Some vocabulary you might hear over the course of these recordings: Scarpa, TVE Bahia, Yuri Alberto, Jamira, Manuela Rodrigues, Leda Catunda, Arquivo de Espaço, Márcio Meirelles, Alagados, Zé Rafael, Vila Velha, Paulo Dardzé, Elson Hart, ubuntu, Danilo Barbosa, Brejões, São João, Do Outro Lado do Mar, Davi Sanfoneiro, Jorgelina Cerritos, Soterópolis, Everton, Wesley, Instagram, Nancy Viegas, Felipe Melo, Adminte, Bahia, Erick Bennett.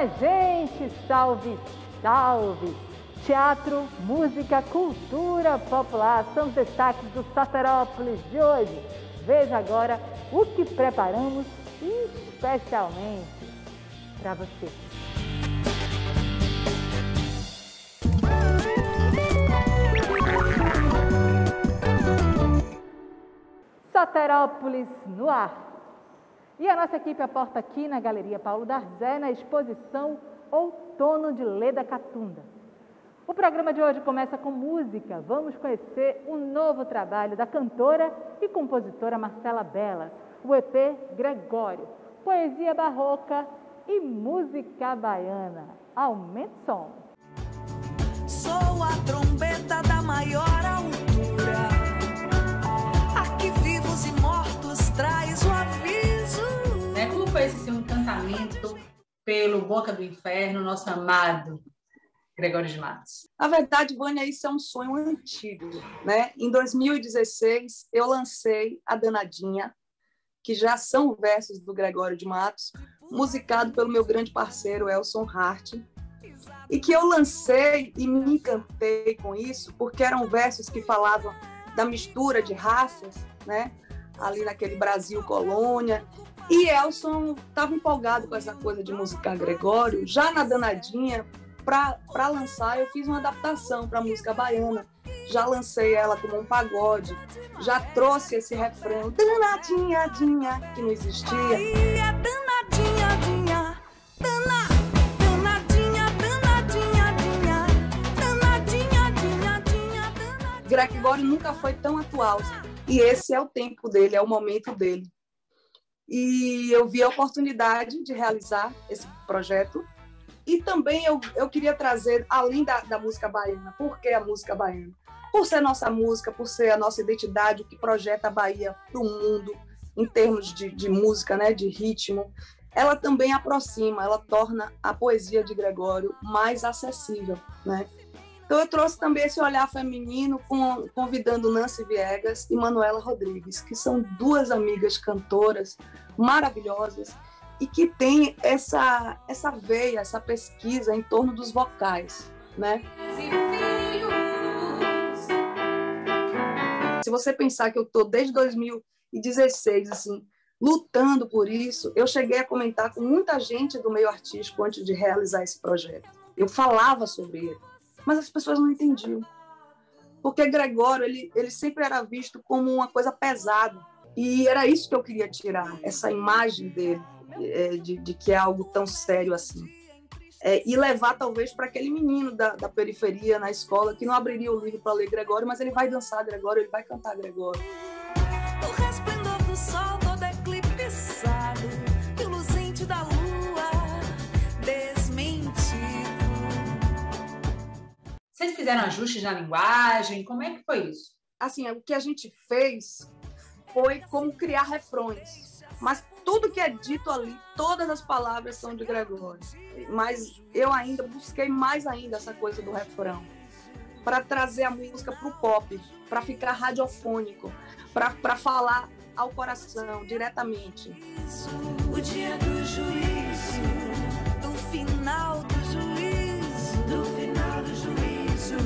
é, gente? Salve, salve! Teatro, música, cultura popular são os destaques do Soterópolis de hoje. Veja agora o que preparamos especialmente para você. Soterópolis no ar. E a nossa equipe aporta aqui na Galeria Paulo Dardzé, na exposição Outono de Leda Catunda. O programa de hoje começa com música. Vamos conhecer o novo trabalho da cantora e compositora Marcela Bela, o EP Gregório, poesia barroca e música baiana. Aumente o som. Sou a trombeta da maior altura, aqui vivos e mortos traz o aviso. É como foi esse encantamento pelo Boca do Inferno, nosso amado Gregório de Matos? Na verdade, Vânia, isso é um sonho antigo, né? Em 2016, eu lancei a Danadinha, que já são versos do Gregório de Matos, musicado pelo meu grande parceiro Elson Hart, e que eu lancei e me encantei com isso, porque eram versos que falavam da mistura de raças, né? Ali naquele Brasil colônia, e Elson estava empolgado com essa coisa de musicar Gregório. Já na Danadinha, para lançar, eu fiz uma adaptação para a música baiana, já lancei ela como um pagode, já trouxe esse refrão, danadinha, dinha, que não existia. Bahia, danadinha, dinha, dana, danadinha, danadinha, dinha, danadinha, dinha, dinha, danadinha. Gregório nunca foi tão atual, e esse é o tempo dele, é o momento dele. E eu vi a oportunidade de realizar esse projeto. E também eu queria trazer, além da música baiana, por que a música baiana? Por ser nossa música, por ser a nossa identidade, o que projeta a Bahia para o mundo, em termos de música, né, de ritmo, ela também aproxima, ela torna a poesia de Gregório mais acessível, né? Então eu trouxe também esse olhar feminino, convidando Nancy Viegas e Manuela Rodrigues, que são duas amigas cantoras maravilhosas, e que tem essa veia, essa pesquisa em torno dos vocais, né? Se você pensar que eu estou desde 2016, assim, lutando por isso, eu cheguei a comentar com muita gente do meio artístico antes de realizar esse projeto. Eu falava sobre ele, mas as pessoas não entendiam. Porque Gregório, ele sempre era visto como uma coisa pesada, e era isso que eu queria tirar, essa imagem dele. De que é algo tão sério assim, e levar talvez para aquele menino da periferia na escola que não abriria o livro para ler Gregório, mas ele vai dançar Gregório, ele vai cantar Gregório. O resplendor do sol todo eclipsado e o luzente da lua desmentido. Vocês fizeram ajustes na linguagem? Como é que foi isso? Assim, o que a gente fez foi como criar refrões, mas tudo que é dito ali, todas as palavras são de Gregório. Mas eu ainda busquei mais ainda essa coisa do refrão, para trazer a música para o pop, para ficar radiofônico, para falar ao coração diretamente. O dia do juízo, do final do juízo, do final do juízo.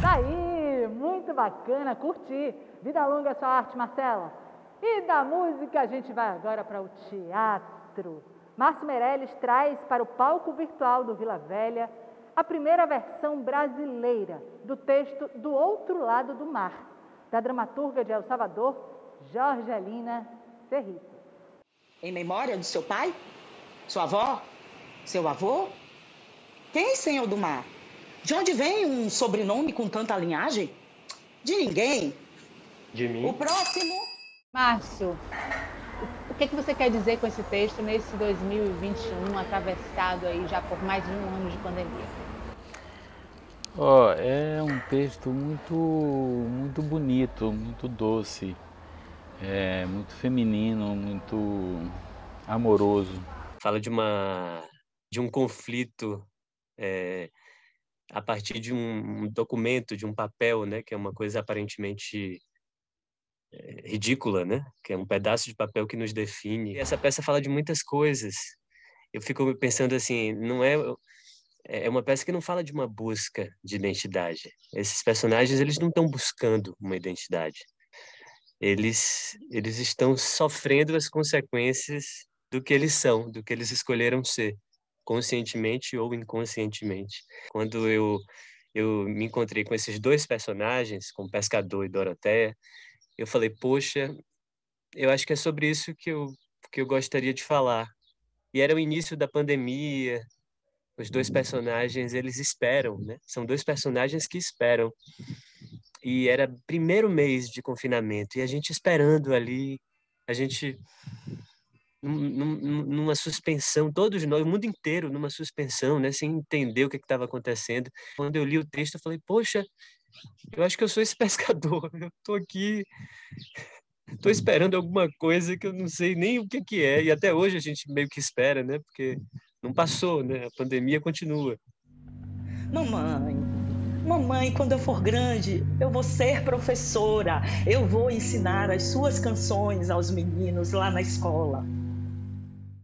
Daí, muito bacana, curti. Vida longa sua arte, Marcela. E da música a gente vai agora para o teatro. Márcio Meirelles traz para o palco virtual do Vila Velha a primeira versão brasileira do texto Do Outro Lado do Mar, da dramaturga de El Salvador, Jorgelina Cerritos. Em memória do seu pai? Sua avó? Seu avô? Quem, senhor do mar? De onde vem um sobrenome com tanta linhagem? De ninguém. De mim. O próximo... Márcio, o que você quer dizer com esse texto nesse 2021 atravessado aí já por mais de um ano de pandemia? Oh, é um texto muito bonito, muito doce, muito feminino, muito amoroso. Fala de um conflito a partir de um documento, de um papel, né, que é uma coisa aparentemente ridícula, né? Que é um pedaço de papel que nos define. E essa peça fala de muitas coisas eu fico pensando assim, não é... É uma peça que não fala de uma busca de identidade. Esses personagens, eles não estão buscando uma identidade. Eles estão sofrendo as consequências do que eles são, do que eles escolheram ser, conscientemente ou inconscientemente. Quando eu me encontrei com esses dois personagens, com Pescador e Doroteia, eu falei, poxa, eu acho que é sobre isso que eu gostaria de falar. E era o início da pandemia. Os dois personagens, eles esperam, né? São dois personagens que esperam. E era primeiro mês de confinamento, e a gente esperando ali, a gente numa suspensão, todos nós, o mundo inteiro numa suspensão, né? Sem entender o que estava acontecendo. Quando eu li o texto, eu falei, poxa, eu acho que eu sou esse pescador, eu tô aqui... Estou esperando alguma coisa que eu não sei nem o que que é. E até hoje a gente meio que espera, né? Porque não passou, né? A pandemia continua. Mamãe, quando eu for grande, eu vou ser professora. Eu vou ensinar as suas canções aos meninos lá na escola.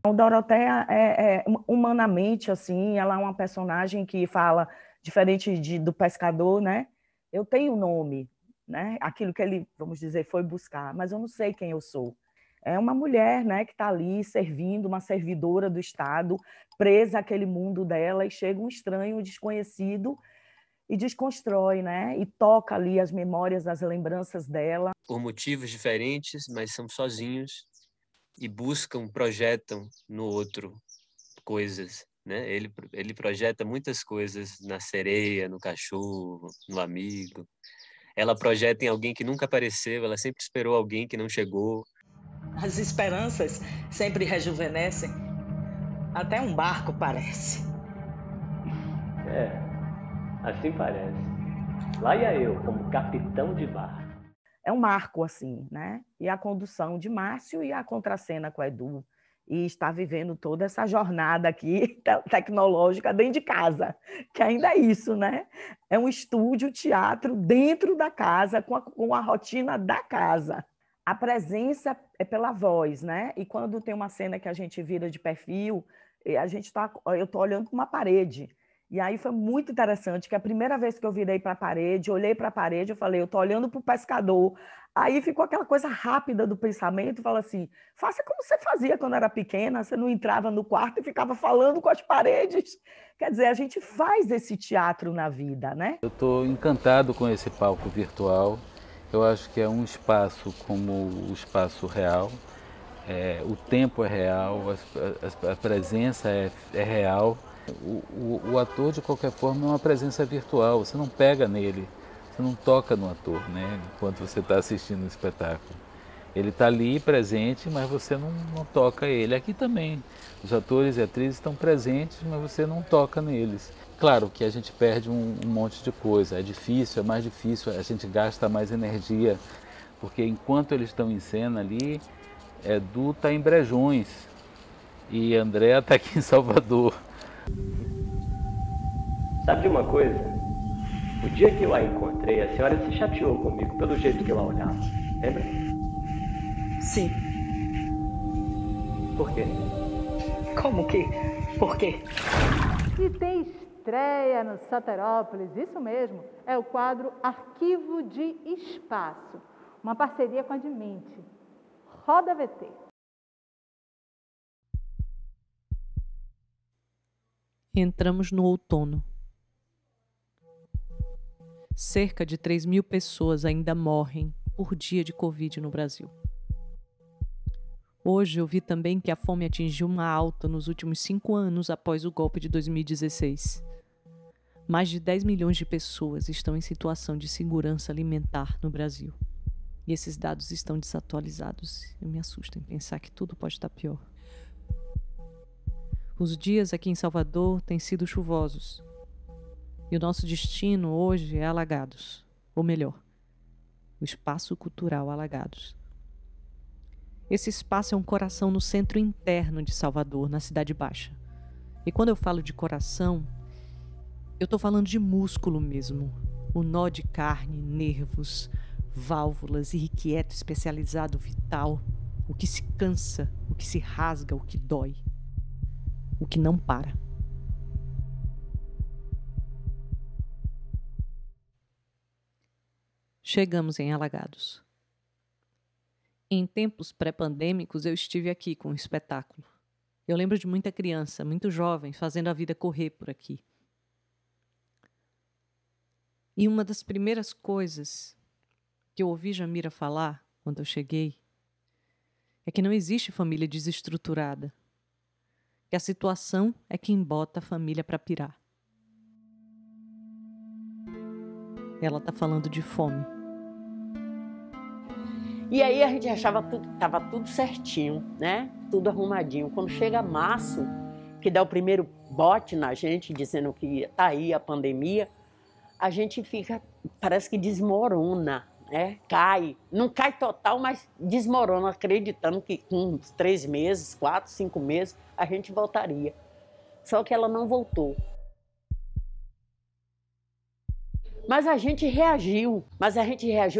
A Doroteia é humanamente, assim, ela é uma personagem que fala, diferente do pescador, né? Eu tenho nome. Né? Aquilo que ele, vamos dizer, foi buscar, mas eu não sei quem eu sou. É uma mulher, né, que está ali servindo, uma servidora do Estado, presa àquele mundo dela, e chega um estranho, um desconhecido, e desconstrói, né? E toca ali as memórias, as lembranças dela. Por motivos diferentes, mas são sozinhos e buscam, projetam no outro coisas. Né? Ele projeta muitas coisas na sereia, no cachorro, no amigo. Ela projeta em alguém que nunca apareceu, ela sempre esperou alguém que não chegou. As esperanças sempre rejuvenescem. Até um barco parece. É, assim parece. Lá ia eu, como capitão de barco. É um marco, assim, né? E a condução de Márcio e a contracena com a Edu. E está vivendo toda essa jornada aqui tecnológica dentro de casa, que ainda é isso, né? É um estúdio, teatro dentro da casa, com a rotina da casa. A presença é pela voz, né? E quando tem uma cena que a gente vira de perfil, eu estou olhando para uma parede. E aí foi muito interessante, que a primeira vez que eu virei para a parede, olhei para a parede, eu falei, eu estou olhando para o pescador. Aí ficou aquela coisa rápida do pensamento, fala assim, faça como você fazia quando era pequena, você não entrava no quarto e ficava falando com as paredes. Quer dizer, a gente faz esse teatro na vida, né? Eu estou encantado com esse palco virtual. Eu acho que é um espaço como o espaço real. O tempo é real, a presença é real. O ator, de qualquer forma, é uma presença virtual, você não pega nele, você não toca no ator, né? Enquanto você está assistindo o espetáculo. Ele está ali presente, mas você não toca ele. Aqui também, os atores e atrizes estão presentes, mas você não toca neles. Claro que a gente perde um monte de coisa, é difícil, é mais difícil, a gente gasta mais energia, porque enquanto eles estão em cena ali, Edu está em Brejões e André está aqui em Salvador. Sabe de uma coisa? O dia que eu a encontrei, a senhora se chateou comigo pelo jeito que eu a olhava, lembra? Sim. Por quê? Como que? Por quê? E tem estreia no Soterópolis, isso mesmo, é o quadro Arquivo de Espaço, uma parceria com a Adminte. Roda VT. Entramos no outono. Cerca de 3.000 pessoas ainda morrem por dia de Covid no Brasil. Hoje eu vi também que a fome atingiu uma alta nos últimos 5 anos após o golpe de 2016. Mais de 10 milhões de pessoas estão em situação de insegurança alimentar no Brasil. E esses dados estão desatualizados. Eu me assusto em pensar que tudo pode estar pior. Os dias aqui em Salvador têm sido chuvosos. E o nosso destino hoje é Alagados. Ou melhor, o Espaço Cultural Alagados. Esse espaço é um coração no centro interno de Salvador, na Cidade Baixa. E quando eu falo de coração, eu estou falando de músculo mesmo. O nó de carne, nervos, válvulas, irrequieto, especializado, vital. O que se cansa, o que se rasga, o que dói. o que não para. Chegamos em Alagados. Em tempos pré-pandêmicos, eu estive aqui com um espetáculo. Eu lembro de muita criança, muito jovem, fazendo a vida correr por aqui. E uma das primeiras coisas que eu ouvi Jamira falar quando eu cheguei é que não existe família desestruturada, que a situação é quem bota a família para pirar. Ela tá falando de fome. E aí a gente achava que estava tudo certinho, né? Tudo arrumadinho. Quando chega março, que dá o primeiro bote na gente, dizendo que está aí a pandemia, a gente fica, parece que desmorona, né? Cai. Não cai total, mas desmorona, acreditando que com uns 3 meses, 4, 5 meses, a gente voltaria. Só que ela não voltou. Mas a gente reagiu,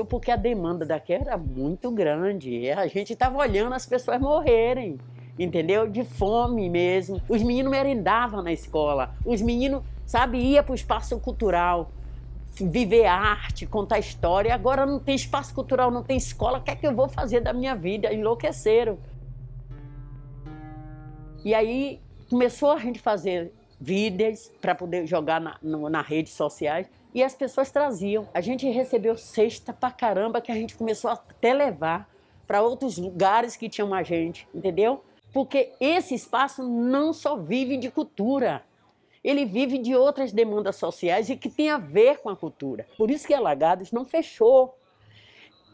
porque a demanda daqui era muito grande. A gente estava olhando as pessoas morrerem, entendeu? De fome mesmo. Os meninos merendavam na escola, os meninos, sabe, iam para o espaço cultural, viver arte, contar história. Agora não tem espaço cultural, não tem escola, o que é que eu vou fazer da minha vida? Enlouqueceram. E aí começou a gente fazer vídeos para poder jogar nas redes sociais. E as pessoas traziam. A gente recebeu cesta pra caramba, que a gente começou a até levar para outros lugares que tinham a gente, entendeu? Porque esse espaço não só vive de cultura, ele vive de outras demandas sociais e que tem a ver com a cultura. Por isso que Alagados não fechou.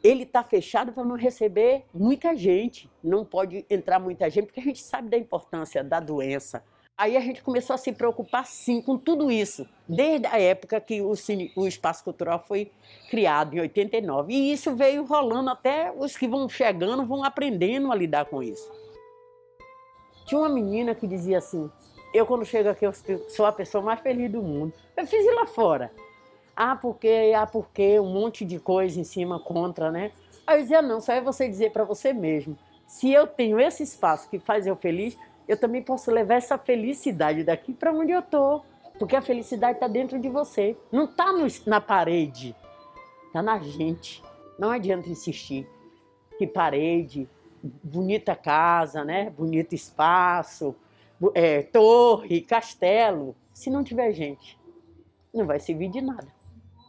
Ele está fechado para não receber muita gente. Não pode entrar muita gente, porque a gente sabe da importância da doença. Aí a gente começou a se preocupar, sim, com tudo isso, desde a época que o Espaço Cultural foi criado, em 89. E isso veio rolando até os que vão chegando, vão aprendendo a lidar com isso. Tinha uma menina que dizia assim, eu quando chego aqui eu sou a pessoa mais feliz do mundo. Eu fiz ir lá fora. Ah, porque, um monte de coisa em cima, contra, né? Aí eu dizia, não, só é você dizer para você mesmo, se eu tenho esse espaço que faz eu feliz, eu também posso levar essa felicidade daqui para onde eu estou, porque a felicidade está dentro de você. Não está na parede, está na gente. Não adianta insistir que parede, bonita casa, né? Bonito espaço, torre, castelo. Se não tiver gente, não vai servir de nada,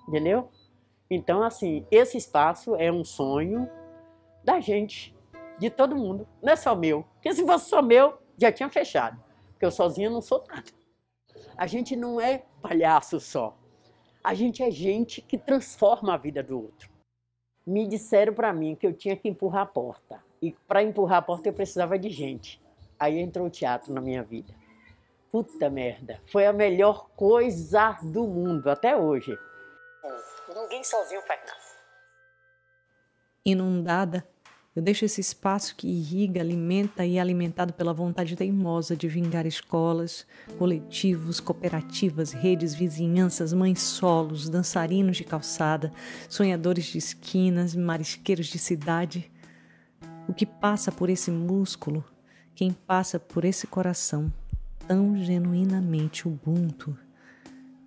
entendeu? Então, assim, esse espaço é um sonho da gente, de todo mundo, não é só meu. Porque se fosse só meu, já tinha fechado, porque eu sozinha não sou nada. A gente não é palhaço só, a gente é gente que transforma a vida do outro. Me disseram para mim que eu tinha que empurrar a porta, e para empurrar a porta eu precisava de gente. Aí entrou o teatro na minha vida. Puta merda, foi a melhor coisa do mundo, até hoje. Ninguém sozinho faz nada. Inundada, eu deixo esse espaço que irriga, alimenta e é alimentado pela vontade teimosa de vingar escolas, coletivos, cooperativas, redes, vizinhanças, mães solos, dançarinos de calçada, sonhadores de esquinas, marisqueiros de cidade. O que passa por esse músculo, quem passa por esse coração, tão genuinamente ubuntu,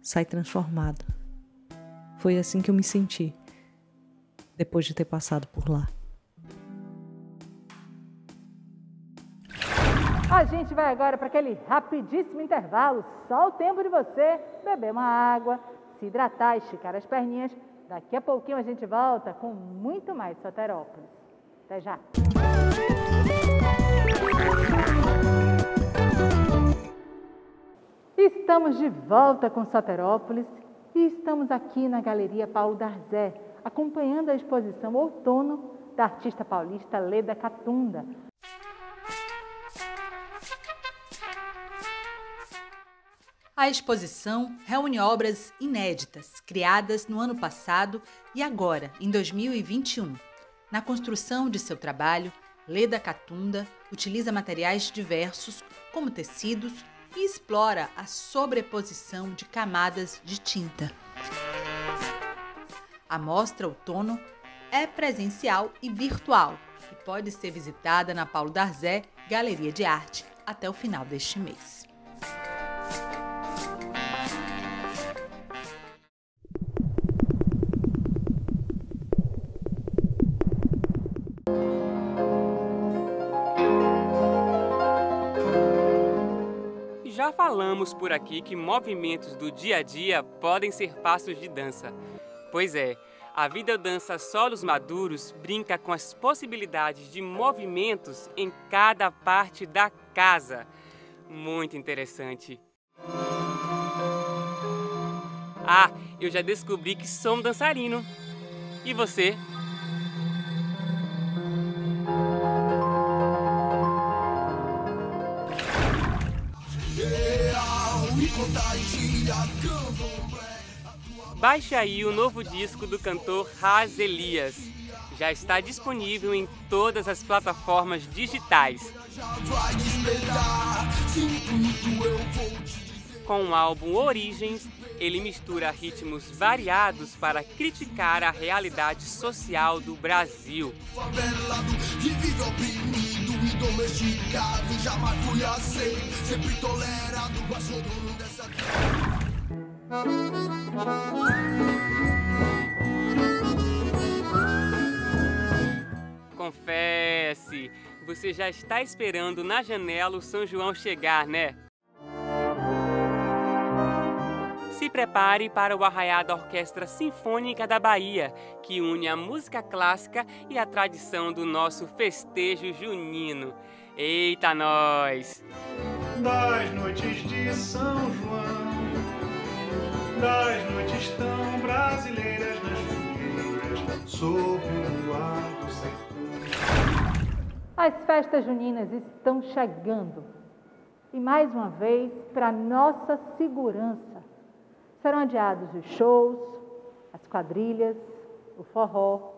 sai transformado. Foi assim que eu me senti, depois de ter passado por lá. A gente vai agora para aquele rapidíssimo intervalo, só o tempo de você beber uma água, se hidratar, esticar as perninhas. Daqui a pouquinho a gente volta com muito mais Soterópolis. Até já! Estamos de volta com Soterópolis e estamos aqui na Galeria Paulo Dardzé, acompanhando a exposição Outono da artista paulista Leda Catunda. A exposição reúne obras inéditas, criadas no ano passado e agora, em 2021. Na construção de seu trabalho, Leda Catunda utiliza materiais diversos, como tecidos, e explora a sobreposição de camadas de tinta. A mostra Outono é presencial e virtual e pode ser visitada na Paulo Dardzé Galeria de Arte até o final deste mês. falamos por aqui que movimentos do dia a dia podem ser passos de dança. Pois é, a Vídeo Dança Solos Maduros brinca com as possibilidades de movimentos em cada parte da casa. Muito interessante. Ah, eu já descobri que sou um dançarino. E você? Baixe aí o novo disco do cantor Raz Elias. Já está disponível em todas as plataformas digitais. Com o álbum Origens, ele mistura ritmos variados para criticar a realidade social do Brasil. Confesse, você já está esperando na janela o São João chegar, né? Se prepare para o arraiá da Orquestra Sinfônica da Bahia, que une a música clássica e a tradição do nosso festejo junino. Eita nós! Das noites de São João, das noites tão brasileiras nas fogueiras, sob o ar do sertão. As festas juninas estão chegando e, mais uma vez, para nossa segurança, serão adiados os shows, as quadrilhas, o forró.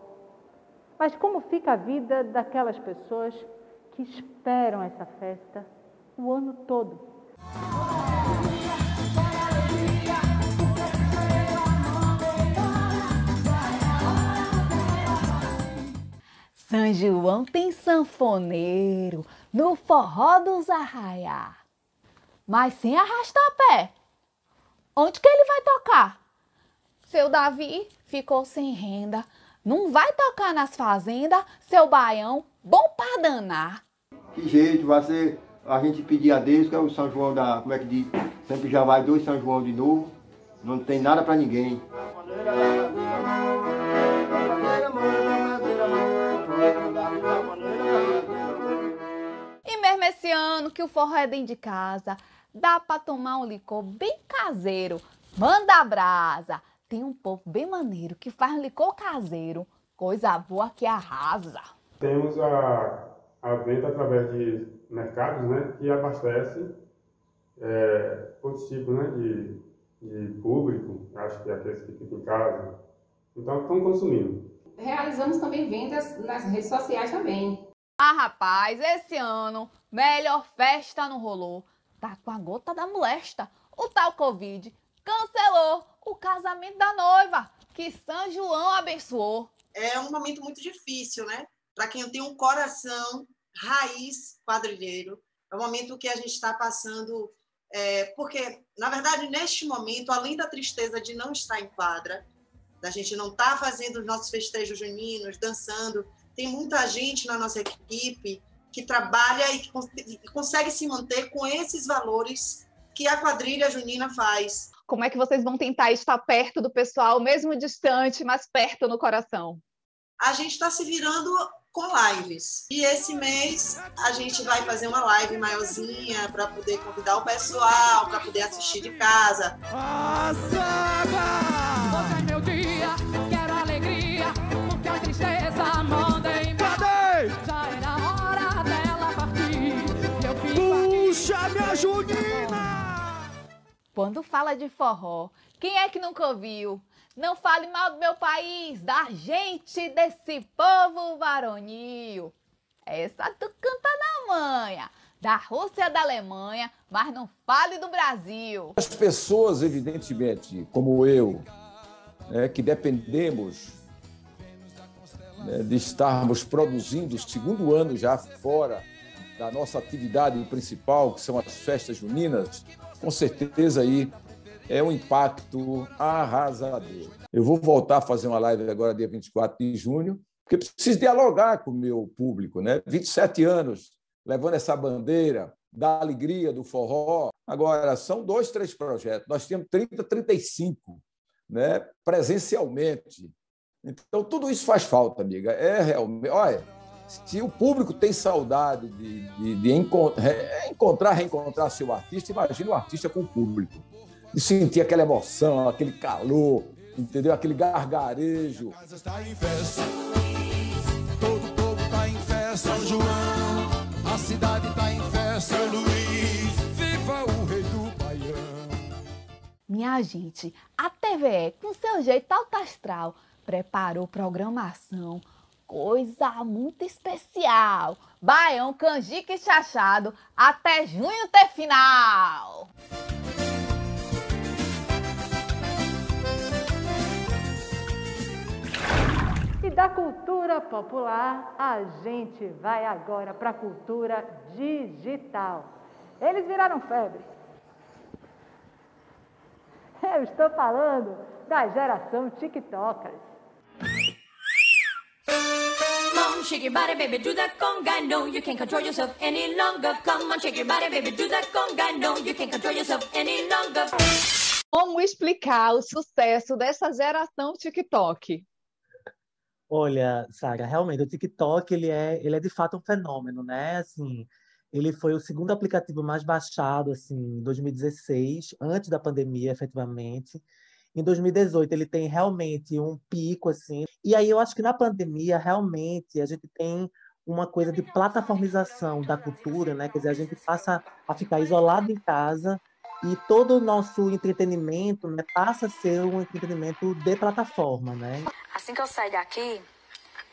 Mas como fica a vida daquelas pessoas que esperam essa festa o ano todo? São João tem sanfoneiro no forró dos arraiá, mas sem arrastar pé. Onde que ele vai tocar? Seu Davi ficou sem renda, não vai tocar nas fazendas, seu baião, bom pra danar. Que jeito, vai ser, a gente pedir a Deus, que é o São João da, como é que diz, sempre já vai dois São João de novo, não tem nada pra ninguém. E mesmo esse ano que o forró é dentro de casa, dá pra tomar um licor bem caseiro, manda a brasa. Tem um povo bem maneiro que faz licor caseiro, coisa boa que arrasa. Temos a venda através de mercados, né, que abastece outros tipos, né, de público, acho que é aqueles que ficam em casa, então estão consumindo. Realizamos também vendas nas redes sociais também. Ah, rapaz, esse ano, melhor festa não rolou. Tá com a gota da molesta. O tal Covid cancelou o casamento da noiva, que São João abençoou. É um momento muito difícil, né? Para quem tem um coração raiz quadrilheiro, é um momento que a gente está passando... porque, na verdade, neste momento, além da tristeza de não estar em quadra, da gente não estar fazendo os nossos festejos juninos, dançando, tem muita gente na nossa equipe que trabalha e que consegue se manter com esses valores que a quadrilha junina faz. Como é que vocês vão tentar estar perto do pessoal, mesmo distante, mas perto no coração? A gente está se virando com lives. E esse mês a gente vai fazer uma live maiorzinha para poder convidar o pessoal, para poder assistir de casa. Hoje é meu dia, quero alegria, porque a tristeza manda em junina. Quando fala de forró, quem é que nunca ouviu? Não fale mal do meu país, da gente, desse povo varonil. Essa tu canta na manha, da Rússia, da Alemanha, mas não fale do Brasil. As pessoas, evidentemente, como eu, que dependemos de estarmos produzindo o segundo ano já fora da nossa atividade principal, que são as festas juninas, com certeza aí é um impacto arrasador. Eu vou voltar a fazer uma live agora, dia 24 de junho, porque preciso dialogar com o meu público, né? 27 anos levando essa bandeira da alegria do forró. Agora, são 2, 3 projetos. Nós temos 30, 35, né, presencialmente. Então, tudo isso faz falta, amiga. É realmente... Olha, se o público tem saudade de reencontrar seu artista, imagina o artista com o público. De sentir aquela emoção, aquele calor, entendeu? Aquele gargarejo. A casa está em festa. Todo o povo está em festa, São João. A cidade está em festa, São Luís. Viva o rei do Baião. Minha gente, a TVE, com seu jeito alto astral, preparou programação, coisa muito especial. Baião, canjica e chachado, até junho ter final. E da cultura popular, a gente vai agora para a cultura digital. Eles viraram febre. Eu estou falando da geração TikTokers. Come on, shake your body, baby, do that conga. No, you can't control yourself any longer. Come on, shake your body, baby, do that conga. No, you can't control yourself any longer. Como explicar o sucesso dessa geração TikTok? Olha, Sara, realmente o TikTok ele é de fato um fenômeno, né? Assim, ele foi o segundo aplicativo mais baixado assim, em 2016, antes da pandemia, efetivamente. Em 2018 ele tem realmente um pico assim. E aí eu acho que na pandemia realmente a gente tem uma coisa de plataformização da cultura, né? Quer dizer, a gente passa a ficar isolado em casa e todo o nosso entretenimento, né, passa a ser um entretenimento de plataforma, né? Assim que eu sair daqui,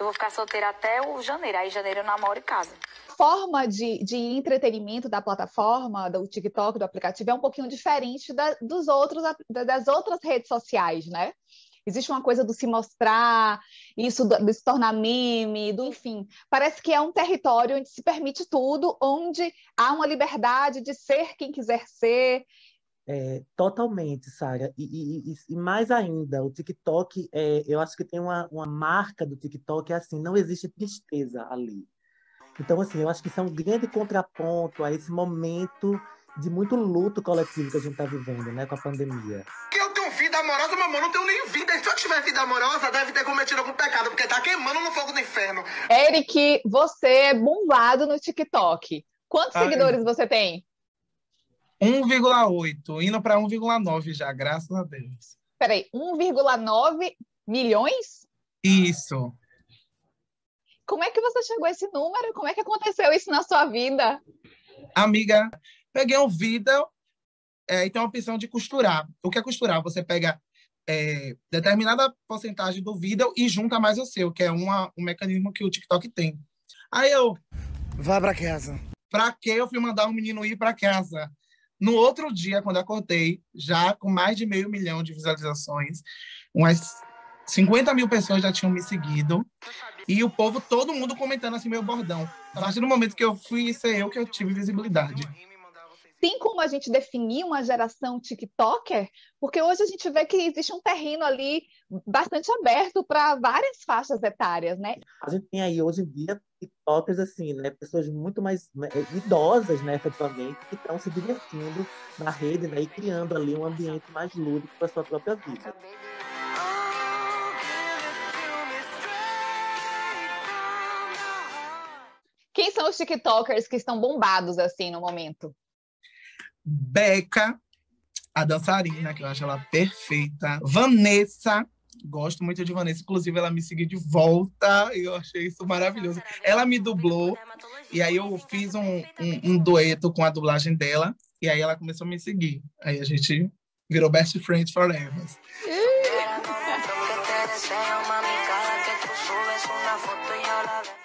eu vou ficar solteira até o janeiro. Aí, janeiro, eu namoro e caso. A forma de entretenimento da plataforma, do TikTok, do aplicativo, é um pouquinho diferente das outras redes sociais, né? Existe uma coisa do se mostrar, isso de se tornar meme, enfim. Parece que é um território onde se permite tudo, onde há uma liberdade de ser quem quiser ser. É, totalmente, Sara. E mais ainda, o TikTok, eu acho que tem uma marca do TikTok, assim, não existe tristeza ali. Então, assim, eu acho que isso é um grande contraponto a esse momento de muito luto coletivo que a gente está vivendo, né, com a pandemia. Que eu tenho vida amorosa, meu amor, não tenho nem vida. Se eu tiver vida amorosa, deve ter cometido algum pecado, porque tá queimando no fogo do inferno. Eric, você é bombado no TikTok. Quantos seguidores você tem? 1,8, indo para 1,9 já, graças a Deus. Peraí, 1,9 milhões? Isso. Como é que você chegou a esse número? Como é que aconteceu isso na sua vida? Amiga, peguei um vídeo e tem uma opção de costurar. O que é costurar? Você pega determinada porcentagem do vídeo e junta mais o seu, que é um mecanismo que o TikTok tem. Aí eu... Vai para casa. Para que eu fui mandar um menino ir para casa? No outro dia, quando acordei, já com mais de 500 mil de visualizações, umas 50 mil pessoas já tinham me seguido. E o povo, todo mundo comentando assim, meu bordão. A partir do momento que eu fui, isso é eu que eu tive visibilidade. Tem como a gente definir uma geração TikToker? Porque hoje a gente vê que existe um terreno ali bastante aberto para várias faixas etárias, né? A gente tem aí, hoje em dia, TikTokers, assim, né? Pessoas muito mais idosas, né, efetivamente, que estão se divertindo na rede, né? E criando ali um ambiente mais lúdico para a sua própria vida. Quem são os TikTokers que estão bombados, assim, no momento? Beca, a dançarina, que eu acho ela perfeita. Vanessa, gosto muito de Vanessa. Inclusive, ela me seguiu de volta. Eu achei isso maravilhoso. Ela me dublou. E aí, eu fiz um dueto com a dublagem dela. E aí, ela começou a me seguir. Aí, a gente virou best friend forever.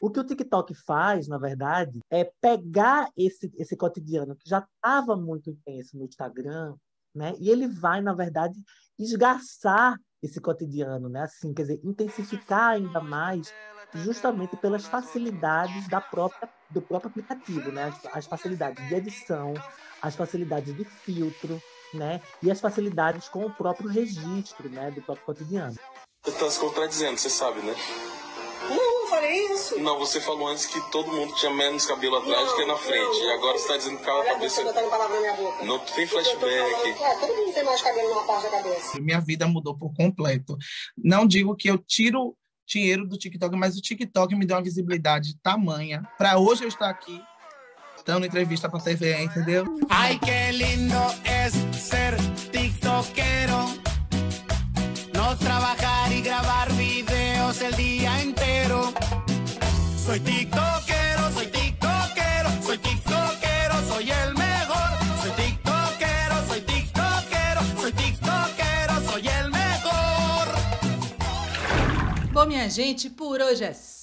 O que o TikTok faz, na verdade, é pegar esse cotidiano que já estava muito intenso no Instagram, né? E ele vai, na verdade, esgarçar esse cotidiano, né? Assim, quer dizer, intensificar ainda mais, justamente pelas facilidades do próprio aplicativo, né? As facilidades de edição, as facilidades de filtro, né? E as facilidades com o próprio registro, né? Do próprio cotidiano. Você está se contradizendo, você sabe, né? Não, não falei isso. Não, você falou antes que todo mundo tinha menos cabelo atrás do que na frente. E agora você tá dizendo que a cabeça... Você tá botando palavra na minha boca. Não, tem flashback. Falando, todo mundo tem mais cabelo na parte da cabeça. Minha vida mudou por completo. Não digo que eu tiro dinheiro do TikTok, mas o TikTok me deu uma visibilidade tamanha para hoje eu estar aqui dando entrevista para a TVE, entendeu? Ai, que lindo é ser tiktokero, não trabalhar e gravar vídeos o dia inteiro. Sou tiktokero, sou tiktokero, sou tiktokero, sou o melhor. Sou tiktokero, sou tiktokero, sou tiktokero, sou o melhor. Bom, minha gente, por hoje é só.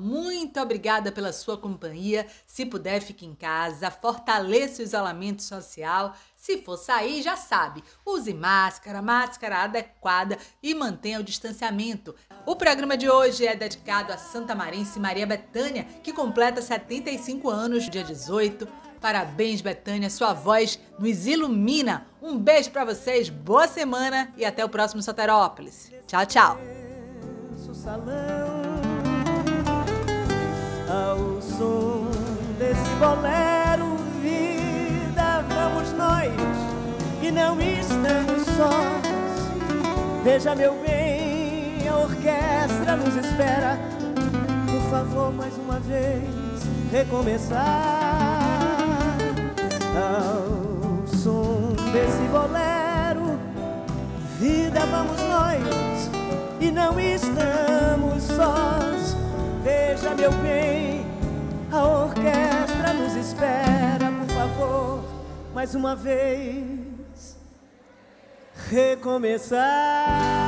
Muito obrigada pela sua companhia. Se puder, fique em casa, fortaleça o isolamento social. Se for sair, já sabe, use máscara, máscara adequada e mantenha o distanciamento. O programa de hoje é dedicado à Santa Marense Maria Betânia, que completa 75 anos, dia 18. Parabéns, Betânia, sua voz nos ilumina. Um beijo pra vocês, boa semana e até o próximo Soterópolis. Tchau, tchau. Ao som desse bolero, vida, vamos nós, e não estamos sós. Veja, meu bem, a orquestra nos espera. Por favor, mais uma vez, recomeçar. Ao som desse bolero, vida, vamos nós, e não estamos sós. Veja, meu bem, a orquestra nos espera. Por favor, mais uma vez, recomeçar.